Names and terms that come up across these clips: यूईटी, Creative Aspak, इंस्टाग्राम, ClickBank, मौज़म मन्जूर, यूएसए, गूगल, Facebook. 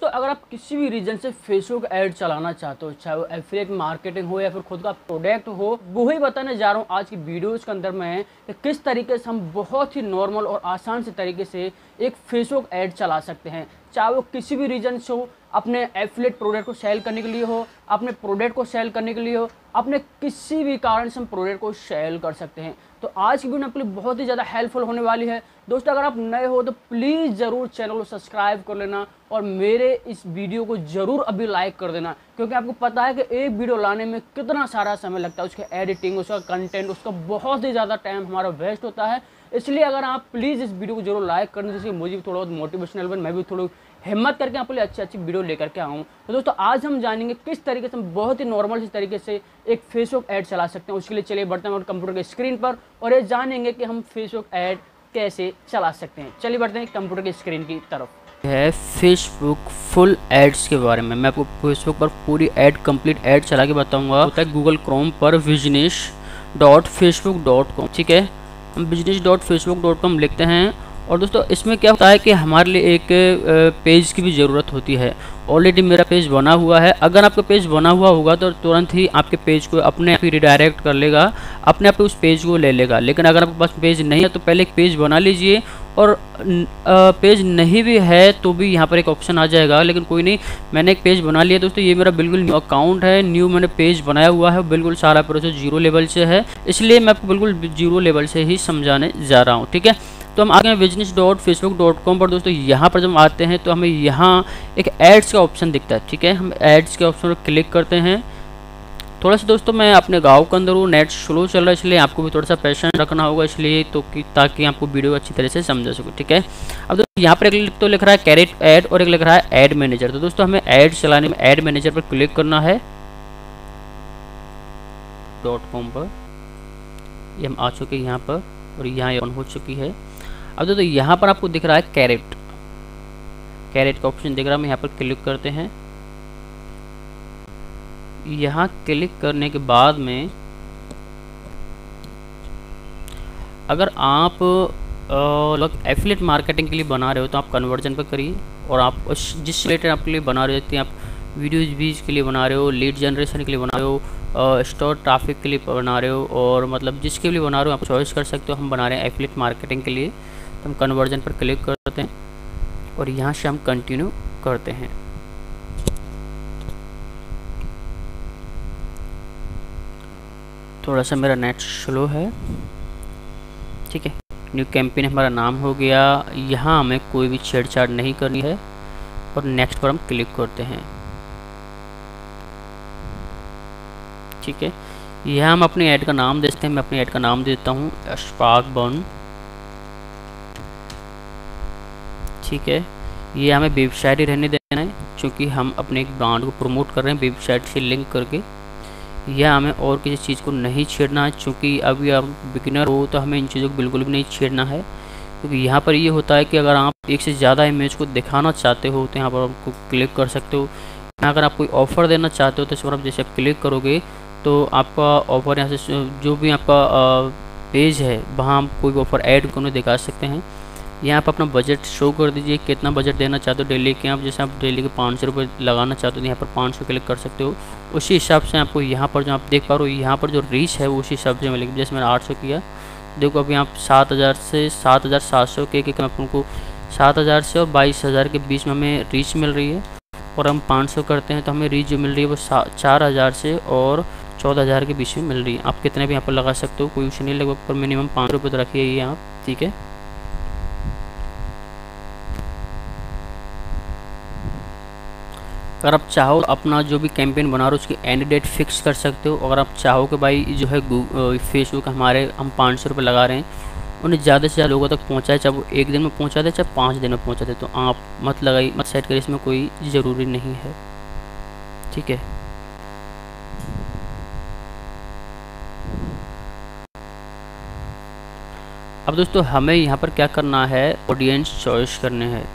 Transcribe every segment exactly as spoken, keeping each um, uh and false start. दोस्तों अगर आप किसी भी रीजन से फेसबुक ऐड चलाना चाहते हो, चाहे वो एफिलिएट मार्केटिंग हो या फिर खुद का प्रोडक्ट हो, वो ही बताने जा रहा हूँ आज की वीडियोज़ के अंदर मैं कि किस तरीके से हम बहुत ही नॉर्मल और आसान से तरीके से एक फेसबुक ऐड चला सकते हैं। चाहे वो किसी भी रीजन से हो, अपने एफिलिएट प्रोडक्ट को सेल करने के लिए हो, अपने प्रोडक्ट को सेल करने के लिए हो, अपने किसी भी कारण से हम प्रोडक्ट को सेल कर सकते हैं। तो आज की वीडियो आपके लिए बहुत ही ज़्यादा हेल्पफुल होने वाली है। दोस्तों अगर आप नए हो तो प्लीज़ ज़रूर चैनल को सब्सक्राइब कर लेना और मेरे इस वीडियो को ज़रूर अभी लाइक कर देना, क्योंकि आपको पता है कि एक वीडियो लाने में कितना सारा समय लगता है, उसके एडिटिंग, उसका कंटेंट, उसका बहुत ही ज़्यादा टाइम हमारा वेस्ट होता है। इसलिए अगर आप प्लीज़ इस वीडियो को जरूर लाइक करना, जिससे मुझे भी थोड़ा बहुत मोटिवेशनल बन, मैं भी थोड़ी हिम्मत करके आपके लिए अच्छी अच्छी वीडियो लेकर के आऊँ। तो दोस्तों आज हम जानेंगे किस तरीके से हम बहुत ही नॉर्मल इस तरीके से एक फेसबुक ऐड चला सकते हैं। उसके लिए चलिए बढ़ते हैं कंप्यूटर के स्क्रीन पर और ये जानेंगे कि हम फेसबुक ऐड कैसे चला सकते हैं। चलिए बढ़ते हैं कंप्यूटर के स्क्रीन की तरफ। है फेसबुक फुल एड्स के बारे में मैं आपको फेसबुक पर पूरी ऐड कंप्लीट ऐड चला के बताऊँगा। होता है गूगल क्रोम पर business dot Facebook dot com, ठीक है, हम business dot Facebook dot com लिखते हैं। और दोस्तों इसमें क्या होता है कि हमारे लिए एक पेज की भी ज़रूरत होती है। ऑलरेडी मेरा पेज बना हुआ है, अगर आपका पेज बना हुआ होगा तो तुरंत ही आपके पेज को अपने आप ही रिडायरेक्ट कर लेगा, अपने आप उस पेज को ले लेगा। लेकिन अगर आपके पास पेज नहीं है तो पहले एक पेज बना लीजिए, और पेज नहीं भी है तो भी यहाँ पर एक ऑप्शन आ जाएगा, लेकिन कोई नहीं, मैंने एक पेज बना लिया। दोस्तों ये मेरा बिल्कुल न्यू अकाउंट है, न्यू मैंने पेज बनाया हुआ है, बिल्कुल सारा प्रोसेस जीरो लेवल से है, इसलिए मैं आपको बिल्कुल जीरो लेवल से ही समझाने जा रहा हूँ, ठीक है। तो हम आ गए business dot Facebook dot com पर। दोस्तों यहाँ पर जब आते हैं तो हमें यहाँ एक एड्स का ऑप्शन दिखता है, ठीक है, हम एड्स के ऑप्शन पर क्लिक करते हैं। थोड़ा सा दोस्तों मैं अपने गांव के अंदर हूँ, नेट स्लो चल रहा है, इसलिए आपको भी थोड़ा सा पेशेंस रखना होगा, इसलिए तो कि ताकि आपको वीडियो अच्छी तरह से समझा सको, ठीक है। अब दोस्तों यहाँ पर एक तो लिख रहा है कैरेट ऐड और एक लिख रहा है ऐड मैनेजर। तो दोस्तों हमें ऐड चलाने में ऐड मैनेजर पर क्लिक करना है डॉट कॉम पर। ये हम आ चुके हैं यहाँ पर और यहाँ ऑन हो चुकी है। अब दोस्तों यहाँ पर आपको दिख रहा है कैरेट, कैरेट का ऑप्शन दिख रहा है, हम यहाँ पर क्लिक करते हैं। यहाँ क्लिक करने के बाद में अगर आप लोग एफिलिएट मार्केटिंग के लिए बना रहे हो तो आप कन्वर्जन पर करिए, और आप जिस रिलेटेड आपके लिए बना रहे होते हैं, आप वीडियोज भी के लिए बना रहे हो, लीड जनरेशन के लिए बना रहे हो, स्टोर ट्रैफिक के लिए बना रहे हो, और मतलब जिसके लिए बना रहे हो आप चॉइस कर सकते हो। हम बना रहे हैं एफिलिएट मार्केटिंग के लिए, तो हम कन्वर्जन पर क्लिक करते हैं और यहाँ से हम कंटिन्यू करते हैं। थोड़ा सा मेरा नेट स्लो है, ठीक है। न्यू कैंपेन हमारा नाम हो गया, यहाँ हमें कोई भी छेड़छाड़ नहीं करनी है और नेक्स्ट पर हम क्लिक करते हैं, ठीक है। यहाँ हम अपने ऐड का नाम देते हैं, मैं अपने ऐड का नाम देता हूँ अस्पाक बन, ठीक है। ये हमें वेबसाइट ही रहने देना है, क्योंकि हम अपने एक ब्रांड को प्रमोट कर रहे हैं वेबसाइट से लिंक करके। यह हमें और किसी चीज़ को नहीं छेड़ना है, चूँकि अभी आप बिगिनर हो तो हमें इन चीज़ों को बिल्कुल भी नहीं छेड़ना है, क्योंकि तो यहाँ पर ये यह होता है कि अगर आप एक से ज़्यादा इमेज को दिखाना चाहते हो तो यहाँ पर आपको क्लिक कर सकते हो। अगर आप कोई ऑफ़र देना चाहते हो तो इस पर आप जैसे आप क्लिक करोगे तो आपका ऑफ़र यहाँ से जो भी आपका पेज है वहाँ आप कोई ऑफ़र ऐड को दिखा सकते हैं। यहाँ पर अपना बजट शो कर दीजिए, कितना बजट देना चाहते हो डेली के। आप जैसे आप डेली के पाँच सौ रुपये लगाना चाहते हो तो यहाँ पर पाँच सौ क्लिक कर सकते हो। उसी हिसाब से आपको यहाँ पर जो आप देख पा रहे हो यहाँ पर जो रीच है वो उसी हिसाब से मिलेगी। जैसे मैंने आठ सौ किया, देखो अभी आप सात हज़ार से सात हज़ार सात सौ के आपको सात हज़ार से और बाईस हज़ार के बीच में हमें रीच मिल रही है, और हम पाँच सौ करते हैं तो हमें रीच जो मिल रही है वो चार हज़ार से और चौदह हज़ार के बीच में मिल रही है। आप कितने भी यहाँ पर लगा सकते हो, कोई उसे नहीं लगा, पर मिनिमम पाँच सौ रुपये तो रखिए ये आप, ठीक है। अगर आप चाहो अपना जो भी कैंपेन बना रहे हो उसकी एंड डेट फिक्स कर सकते हो। अगर आप चाहो कि भाई जो है फेसबुक हमारे हम पाँच सौ रुपये लगा रहे हैं, उन्हें ज़्यादा से ज़्यादा लोगों तक पहुँचाए, चाहे वो एक दिन में पहुँचा दे चाहे पाँच दिन में पहुँचा दे, तो आप मत लगाइए, मत सेट करिए, इसमें कोई ज़रूरी नहीं है, ठीक है। अब दोस्तों हमें यहाँ पर क्या करना है, ऑडियंस चॉइस करने हैं।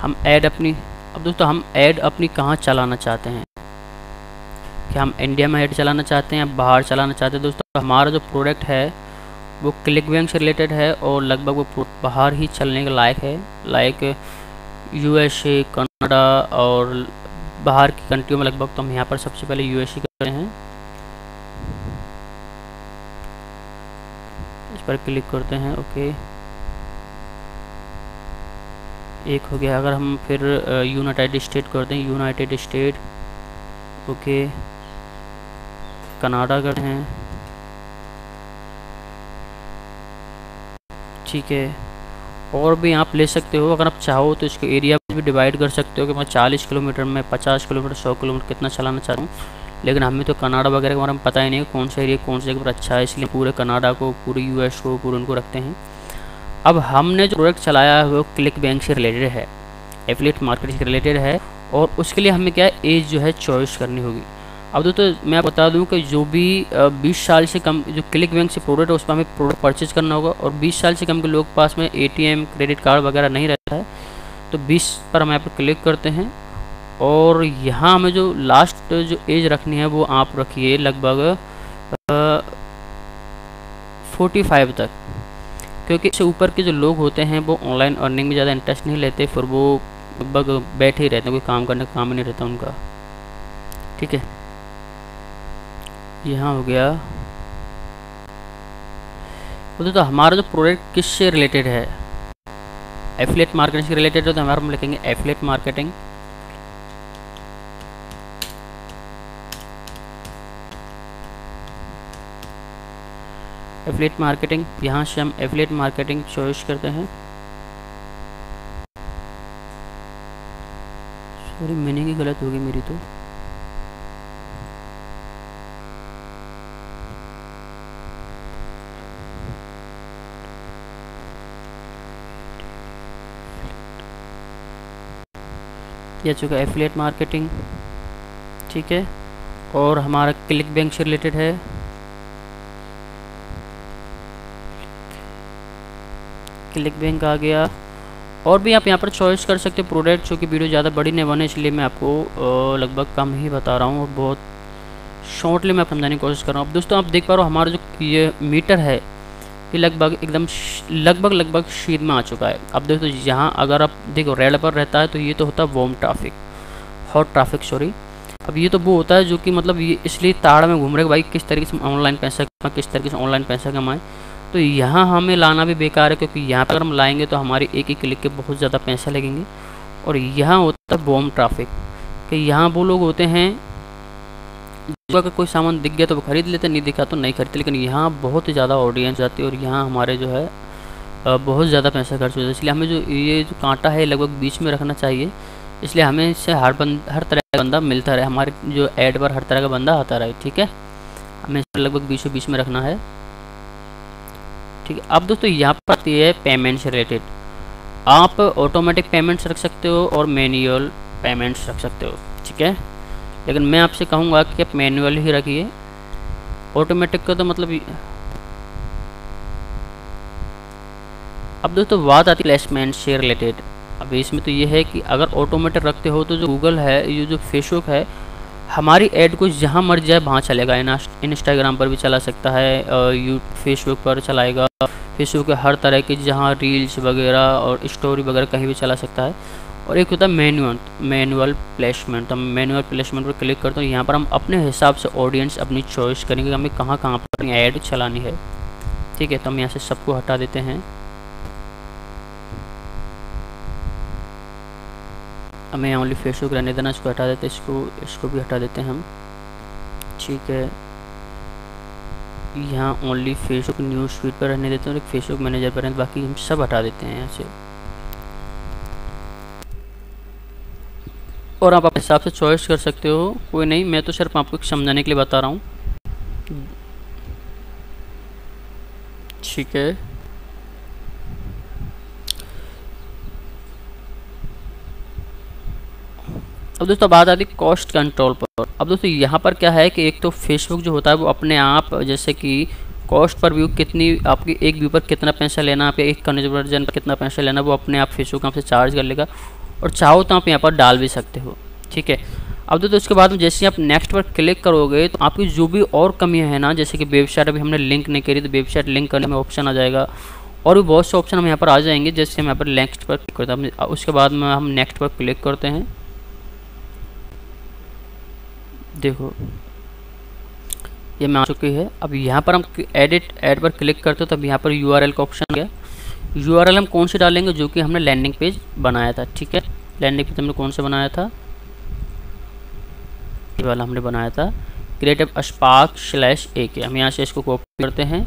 हम ऐड अपनी अब दोस्तों हम ऐड अपनी कहाँ चलाना चाहते हैं, क्या हम इंडिया में ऐड चलाना चाहते हैं या बाहर चलाना चाहते हैं। दोस्तों हमारा जो प्रोडक्ट है वो क्लिकबैंक से रिलेटेड है और लगभग वो बाहर ही चलने के लायक है, लाइक यूएसए, कनाडा और बाहर की कंट्रियों में लगभग। तो हम यहाँ पर सबसे पहले यूएसए कर रहे हैं, इस पर क्लिक करते हैं, ओके एक हो गया। अगर हम फिर यूनाइटेड स्टेट करते हैं, यूनाइटेड स्टेट, ओके कनाडा करते हैं, ठीक है। और भी आप ले सकते हो, अगर आप चाहो तो इसके एरिया भी डिवाइड कर सकते हो कि मैं चालीस किलोमीटर में, पचास किलोमीटर, सौ किलोमीटर कितना चलाना चाहता हूँ। लेकिन हमें तो कनाडा वगैरह के बारे में पता ही नहीं कौन सा एरिया कौन सा जगह पर अच्छा है, इसलिए पूरे कनाडा को, पूरे यूएस को, पूरे उनको रखते हैं। अब हमने जो प्रोडक्ट चलाया है वो क्लिक बैंक से रिलेटेड है, एफिलिएट मार्केट से रिलेटेड है और उसके लिए हमें क्या एज जो है चॉइस करनी होगी। अब दोस्तों मैं बता दूं कि जो भी बीस साल से कम जो क्लिक बैंक से प्रोडक्ट है उस पर हमें प्रोडक्ट परचेज करना होगा, और बीस साल से कम के लोग पास में एटीएम, क्रेडिट कार्ड वगैरह नहीं रहता है। तो बीस पर हम यहाँ पर क्लिक करते हैं और यहाँ हमें जो लास्ट जो एज रखनी है वो आप रखिए लगभग फोर्टी फाइव तक, क्योंकि इससे ऊपर के जो लोग होते हैं वो ऑनलाइन अर्निंग में ज़्यादा इंटरेस्ट नहीं लेते, फिर वो बग बैठे ही रहते हैं, कोई काम करने का काम ही नहीं रहता उनका, ठीक है। यहाँ हो गया। तो, तो हमारा जो प्रोडक्ट किससे रिलेटेड है, एफिलिएट मार्केटिंग से रिलेटेड है, तो हमारा हम लिखेंगे एफिलिएट मार्केटिंग। एफिलिएट मार्केटिंग, यहाँ से हम एफिलिएट मार्केटिंग चॉइस करते हैं। सॉरी मैंने की गलत होगी मेरी, तो यह चुका एफिलिएट मार्केटिंग, ठीक है। और हमारा क्लिक बैंक से रिलेटेड है, क्लिक बैंक आ गया। और भी आप यहाँ पर चॉइस कर सकते हैं प्रोडक्ट, जो कि वीडियो ज़्यादा बड़ी नहीं बने इसलिए मैं आपको लगभग कम ही बता रहा हूँ और बहुत शॉर्टली मैं समझाने की कोशिश कर रहा हूँ। अब दोस्तों आप देख पा रहे हो हमारा जो ये मीटर है ये लगभग एकदम लगभग लगभग शीट में आ चुका है। अब दोस्तों यहाँ अगर आप देखो रेड पर रहता है तो ये तो होता है warm traffic, hot traffic sorry. अब ये तो वो होता है जो कि मतलब ये इसलिए ताड़ में घूम रहे भाई किस तरीके से ऑनलाइन पैसा कमाएँ, किस तरीके से ऑनलाइन पैसा कमाएँ। तो यहाँ हमें लाना भी बेकार है, क्योंकि यहाँ पर हम लाएंगे तो हमारे एक ही क्लिक के बहुत ज़्यादा पैसा लगेंगे। और यहाँ होता है बॉम्ब ट्रैफिक, कि यहाँ वो लोग होते हैं अगर कोई सामान दिख गया तो वो ख़रीद लेते, नहीं दिखा तो नहीं खरीदते। लेकिन यहाँ बहुत ज़्यादा ऑडियंस आती है और यहाँ हमारे जो है बहुत ज़्यादा पैसा खर्च होता है। इसलिए हमें जो ये जो कांटा है लगभग बीच में रखना चाहिए, इसलिए हमें इससे हर बंद हर तरह का बंदा मिलता रहे, हमारे जो ऐड पर हर तरह का बंदा आता रहे, ठीक है। हमें लगभग बीचों बीच में रखना है, ठीक है। अब दोस्तों यहाँ पर आती है पेमेंट से रिलेटेड, आप ऑटोमेटिक पेमेंट्स रख सकते हो और मैनुअल पेमेंट्स रख सकते हो, ठीक है। लेकिन मैं आपसे कहूँगा कि आप मैनुअल ही रखिए, ऑटोमेटिक का तो मतलब। अब दोस्तों बात आती है प्लेसमेंट से रिलेटेड। अब इसमें तो ये है कि अगर ऑटोमेटिक रखते हो तो जो गूगल है, ये जो फेसबुक है, हमारी ऐड को जहाँ मर जाए वहाँ चलेगा, इंस्टाग्राम पर भी चला सकता है, यू फेसबुक पर चलाएगा, फेसबुक के हर तरह के जहाँ रील्स वगैरह और स्टोरी वगैरह कहीं भी चला सकता है। और एक होता है मैनुअल मैनुअल प्लेसमेंट। तो मैनुअल प्लेसमेंट पर क्लिक करते हैं, यहाँ पर हम अपने हिसाब से ऑडियंस अपनी चॉइस करेंगे कि हमें कहाँ कहाँ पर ऐड चलानी है, ठीक है। तो हम यहाँ से सबको हटा देते हैं, हमें ओनली फेसबुक रहने देना, इसको हटा देते हैं, इसको इसको भी हटा देते हैं हम, ठीक है। यहाँ ओनली फेसबुक न्यूज़ फीड पर रहने देते हैं और फेसबुक मैनेजर पर रहने, बाकी हम सब हटा देते हैं यहाँ से। और आप अपने हिसाब से चॉइस कर सकते हो, कोई नहीं, मैं तो सिर्फ आपको समझाने के लिए बता रहा हूँ, ठीक है। अब दोस्तों बात आती है कॉस्ट कंट्रोल पर। अब दोस्तों यहाँ पर क्या है कि एक तो फेसबुक जो होता है वो अपने आप जैसे कि कॉस्ट पर व्यू कितनी आपकी एक व्यू पर कितना पैसा लेना, आपके एक कन्वर्जन पर कितना पैसा लेना, वो अपने आप फेसबुक आपसे चार्ज कर लेगा और चाहो तो आप यहाँ पर डाल भी सकते हो, ठीक है। अब दोस्तों इसके बाद में जैसे आप नेक्स्ट पर क्लिक करोगे तो आपकी जो भी और कमियां है ना, जैसे कि वेबसाइट अभी हमने लिंक नहीं करी तो वेबसाइट लिंक करने में ऑप्शन आ जाएगा और भी बहुत से ऑप्शन हम यहाँ पर आ जाएंगे। जैसे हम यहाँ पर नेक्स्ट पर क्लिक करते हैं, उसके बाद में हम नेक्स्ट पर क्लिक करते हैं। देखो ये मैं आ चुकी है। अब यहाँ पर हम एडिट एड पर क्लिक करते हैं तो अब यहाँ पर यू आर एल का ऑप्शन आ गया। यू आर एल हम कौन से डालेंगे, जो कि हमने लैंडिंग पेज बनाया था। ठीक है, लैंडिंग पेज हमने कौन से बनाया था, ये वाला हमने बनाया था क्रिएटिव अस्पाक स्लैश ए के। हम यहाँ से इसको कॉपी करते हैं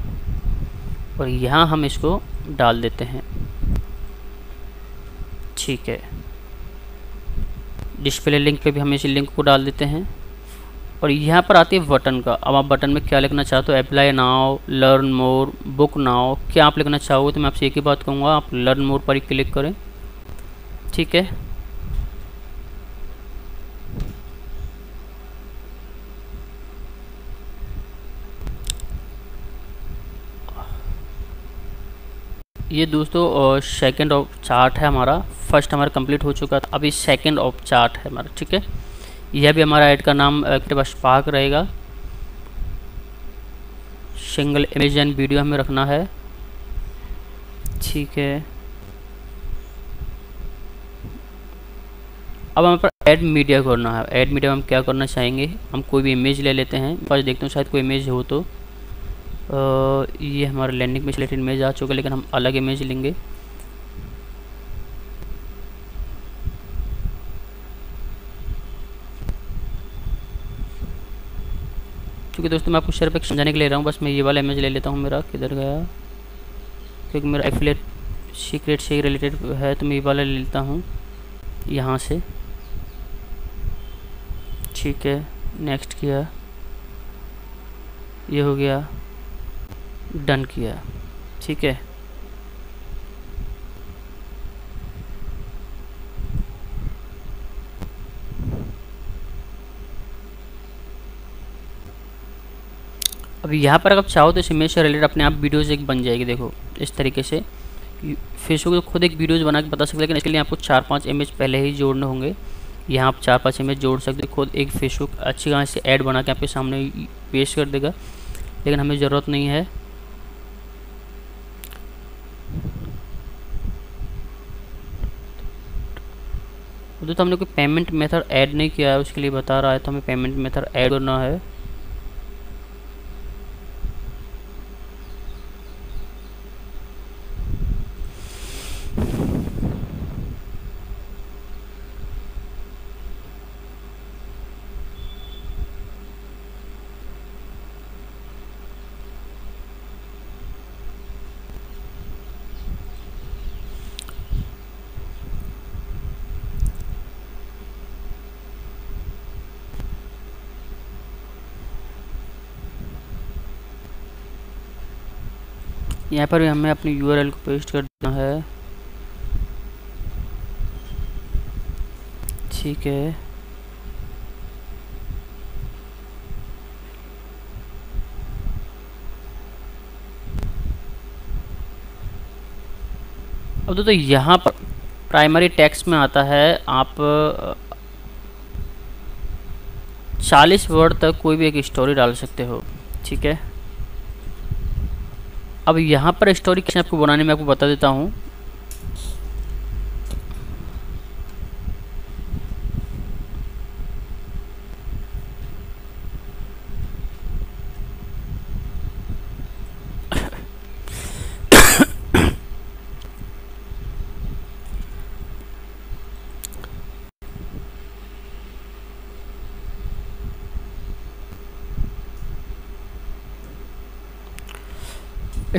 और यहाँ हम इसको डाल देते हैं। ठीक है, डिस्प्ले लिंक पे भी हम इसी लिंक को डाल देते हैं और यहाँ पर आती है बटन का। अब आप बटन में क्या लिखना चाहते हो, apply now, learn more, book now, क्या आप लिखना चाहोगे। तो मैं आपसे एक ही बात कहूँगा, आप लर्न मोर पर ही क्लिक करें। ठीक है, ये दोस्तों सेकंड ऑफ चार्ट है हमारा, फर्स्ट हमारा कंप्लीट हो चुका था, अभी सेकंड ऑफ चार्ट है हमारा। ठीक है, यह भी हमारा ऐड का नाम क्रिएटिव अस्पाक रहेगा। सिंगल इमेज एंड वीडियो हमें रखना है। ठीक है, अब हमें पर ऐड मीडिया करना है। ऐड मीडिया हम क्या करना चाहेंगे, हम कोई भी इमेज ले लेते हैं। बस देखते हैं शायद कोई इमेज हो तो आ, ये हमारा लैंडिंग पेज रिलेटेड इमेज आ चुका है, लेकिन हम अलग इमेज लेंगे। क्योंकि दोस्तों मैं आपको शेयर पर समझाने के लिए ले रहा हूँ, बस मैं ये वाला इमेज ले लेता हूँ। मेरा किधर गया, क्योंकि मेरा एफिलिएट सीक्रेट से रिलेटेड है तो मैं ये वाला ले लेता हूँ यहाँ से। ठीक है, नेक्स्ट किया, ये हो गया, डन किया। ठीक है, अब यहाँ पर अगर चाहो तो इस इमेज से रिलेटेड अपने आप वीडियोस एक बन जाएगी। देखो इस तरीके से फेसबुक तो खुद एक वीडियोस बना के बता सकते हैं, लेकिन इसके लिए आपको चार पांच इमेज पहले ही जोड़ने होंगे। यहाँ आप चार पांच इमेज जोड़ सकते हो, खुद एक फेसबुक अच्छी तरह से ऐड बना के आपके सामने पेश कर देगा, लेकिन हमें ज़रूरत नहीं है। तो, तो हमने कोई पेमेंट मेथड ऐड नहीं किया है, उसके लिए बता रहा है, तो हमें पेमेंट मेथड ऐड करना है। यहाँ पर भी हमें अपनी यूआरएल को पेस्ट कर देना है। ठीक है, अब दोस्तों यहाँ पर प्राइमरी टैक्स में आता है, आप चालीस वर्ड तक कोई भी एक स्टोरी डाल सकते हो। ठीक है, अब यहाँ पर स्टोरी कैसे आपको बनाने में आपको बता देता हूँ।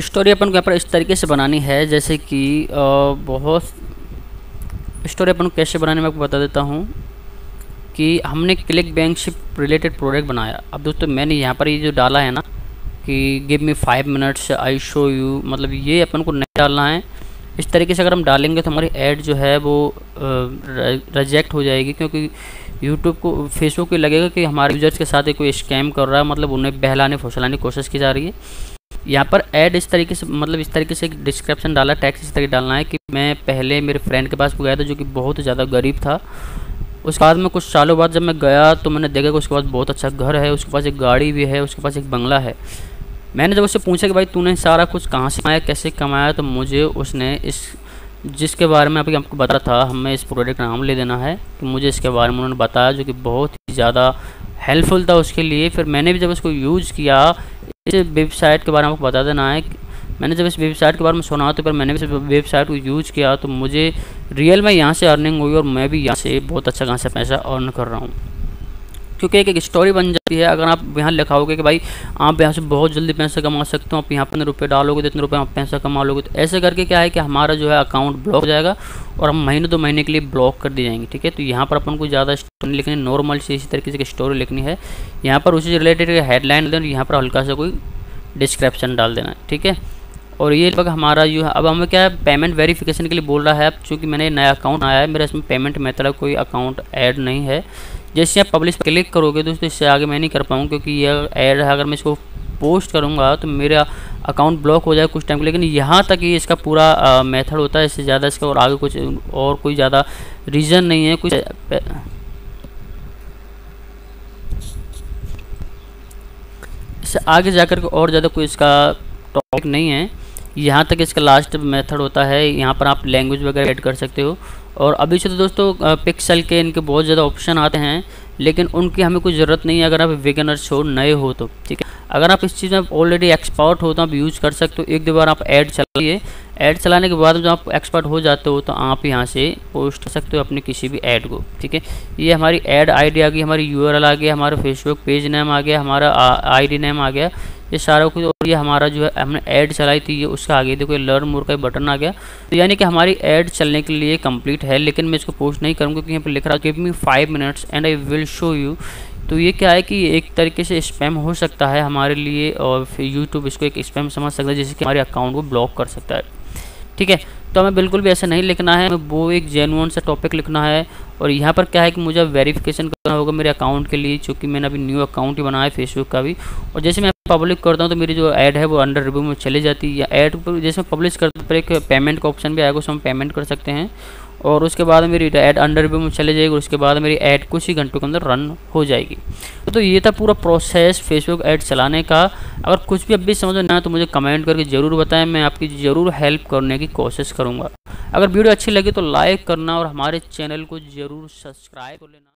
स्टोरी अपन को यहाँ पर इस तरीके से बनानी है, जैसे कि बहुत स्टोरी अपन को कैसे बनाने में आपको बता देता हूँ कि हमने क्लिक बैंक से रिलेटेड प्रोडक्ट बनाया। अब दोस्तों मैंने यहाँ पर ये जो डाला है ना कि give me five minutes I show you, मतलब ये अपन को नहीं डालना है। इस तरीके से अगर हम डालेंगे तो हमारी ऐड जो है वो रिजेक्ट हो जाएगी, क्योंकि यूट्यूब को फेसबुक को लगेगा कि हमारे यूजर्स के साथ कोई स्कैम कर रहा है, मतलब उन्हें बहलाने फुसलाने की कोशिश की जा रही है। यहाँ पर ऐड इस तरीके से, मतलब इस तरीके से एक डिस्क्रिप्शन डाला, टैक्स इस तरीके डालना है कि मैं पहले मेरे फ्रेंड के पास गया था जो कि बहुत ज़्यादा गरीब था, उसके बाद में कुछ सालों बाद जब मैं गया तो मैंने देखा कि उसके पास बहुत अच्छा घर है, उसके पास एक गाड़ी भी है, उसके पास एक बंगला है। मैंने जब उससे पूछा कि भाई तूने सारा कुछ कहाँ से कमाया, कैसे कमाया, तो मुझे उसने इस जिसके बारे में अभी आपको बता रहा था, हमें इस प्रोडक्ट का नाम ले देना है, तो मुझे इसके बारे में उन्होंने बताया जो कि बहुत ही ज़्यादा हेल्पफुल था उसके लिए। फिर मैंने भी जब उसको यूज़ किया, इस वेबसाइट के बारे में आपको बता देना है, मैंने जब इस वेबसाइट के बारे में सुना तो फिर मैंने भी इस वेबसाइट को यूज़ किया तो मुझे रियल में यहाँ से अर्निंग हुई और मैं भी यहाँ से बहुत अच्छा खासा पैसा अर्न कर रहा हूँ। क्योंकि एक एक स्टोरी बन जाती है। अगर आप यहाँ लिखाओगे कि भाई आप यहाँ से बहुत जल्दी पैसा कमा सकते हो, आप यहाँ इतने रुपये डालोगे तो इतने रुपये आप पैसा कमा लोगे, तो ऐसे करके क्या है कि हमारा जो है अकाउंट ब्लॉक हो जाएगा और हम महीने दो महीने के लिए ब्लॉक कर दी जाएंगे। ठीक है, तो यहाँ पर अपन को ज़्यादा स्टोरी लिखनी है, नॉर्मल से इसी तरीके से स्टोरी लिखनी है। यहाँ पर उसी रिलेटेड हेडलाइन देना, यहाँ पर हल्का सा कोई डिस्क्रिप्शन डाल देना। ठीक है, और ये लगभग हमारा जो है। अब हमें क्या है, पेमेंट वेरिफिकेशन के लिए बोल रहा है। अब चूँकि मैंने नया अकाउंट आया है, मेरा इसमें पेमेंट मेथड कोई अकाउंट ऐड नहीं है। जैसे आप पब्लिश पर क्लिक करोगे दोस्तों, इससे आगे मैं नहीं कर पाऊँ क्योंकि ये ऐड है, अगर मैं इसको पोस्ट करूँगा तो मेरा अकाउंट ब्लॉक हो जाएगा कुछ टाइम के, लेकिन यहाँ तक ही इसका पूरा मेथड होता है। इससे ज़्यादा इसका और आगे कुछ और कोई ज़्यादा रीज़न नहीं है। कुछ इससे आगे जाकर के और ज़्यादा कोई इसका टॉपिक नहीं है, यहाँ तक इसका लास्ट मेथड होता है। यहाँ पर आप लैंग्वेज वगैरह ऐड कर सकते हो। और अभी से तो दोस्तों पिक्सल के इनके बहुत ज़्यादा ऑप्शन आते हैं, लेकिन उनकी हमें कोई ज़रूरत नहीं है अगर आप बिगिनर्स हो, नए हो तो। ठीक है, अगर आप इस चीज़ में ऑलरेडी एक्सपर्ट हो तो आप यूज़ कर सकते हो। एक दो बार आप ऐड चलाइए, ऐड चलाने के बाद जब आप एक्सपर्ट हो जाते हो तो आप यहाँ से पोस्ट कर सकते हो अपने किसी भी ऐड को। ठीक है, ये हमारी ऐड आई डी आ गई, हमारी यू आर एल आ गई, हमारा फेसबुक पेज नेम आ गया, हमारा आई डी नेम आ गया, ये सारा कुछ। और ये हमारा जो है हमने ऐड चलाई थी, ये उसका आगे देखो लर्न मोर का बटन आ गया, तो यानी कि हमारी ऐड चलने के लिए कंप्लीट है। लेकिन मैं इसको पोस्ट नहीं करूँगा क्योंकि यहाँ पर लिख रहा है give me five minutes and I will show you. तो ये क्या है कि एक तरीके से स्पैम हो सकता है हमारे लिए, और फिर यूट्यूब इसको एक स्पैम समझ सकता है जिससे कि हमारे अकाउंट को ब्लॉक कर सकता है। ठीक है, तो हमें बिल्कुल भी ऐसा नहीं लिखना है, हमें वो एक जेन्युइन सा टॉपिक लिखना है। और यहाँ पर क्या है कि मुझे वेरिफिकेशन करना होगा मेरे अकाउंट के लिए, चूँकि मैंने अभी न्यू अकाउंट ही बनाया है फेसबुक का भी। और जैसे मैं पब्लिक करता हूँ तो मेरी जो ऐड है वो अंडर रिव्यू में चली जाती है। या ऐड पर जैसे मैं पब्लिश करता पर एक पेमेंट का ऑप्शन भी आएगा, उसमें हम पेमेंट कर सकते हैं। और उसके बाद मेरी ऐड अंडर रिव्यू में चले जाएगी, उसके बाद मेरी ऐड कुछ ही घंटों के अंदर रन हो जाएगी। तो ये था पूरा प्रोसेस फेसबुक ऐड चलाने का। अगर कुछ भी अब भी समझ में ना आए तो मुझे कमेंट करके ज़रूर बताएं, मैं आपकी ज़रूर हेल्प करने की कोशिश करूँगा। अगर वीडियो अच्छी लगी तो लाइक करना और हमारे चैनल को ज़रूर सब्सक्राइब कर लेना।